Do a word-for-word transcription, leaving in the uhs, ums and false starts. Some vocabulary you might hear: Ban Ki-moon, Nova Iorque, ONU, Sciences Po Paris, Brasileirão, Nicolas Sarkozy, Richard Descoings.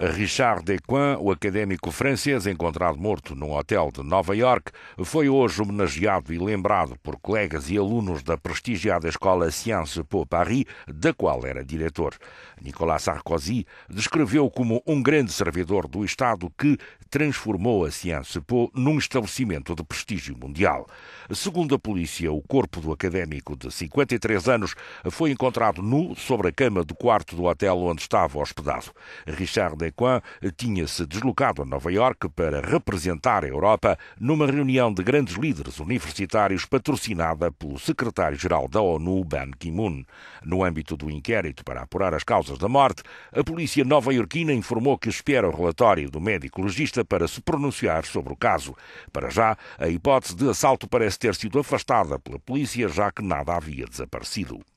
Richard Descoings, o académico francês encontrado morto num hotel de Nova Iorque, foi hoje homenageado e lembrado por colegas e alunos da prestigiada escola Sciences Po Paris, da qual era diretor. Nicolas Sarkozy descreveu como um grande servidor do Estado que transformou a Sciences Po num estabelecimento de prestígio mundial. Segundo a polícia, o corpo do académico de cinquenta e três anos foi encontrado nu sobre a cama do quarto do hotel onde estava hospedado. Richard Descoings tinha-se deslocado a Nova Iorque para representar a Europa numa reunião de grandes líderes universitários patrocinada pelo secretário-geral da ONU, Ban Ki-moon. No âmbito do inquérito para apurar as causas da morte, a polícia nova-iorquina informou que espera o relatório do médico legista para se pronunciar sobre o caso. Para já, a hipótese de assalto parece ter sido afastada pela polícia, já que nada havia desaparecido.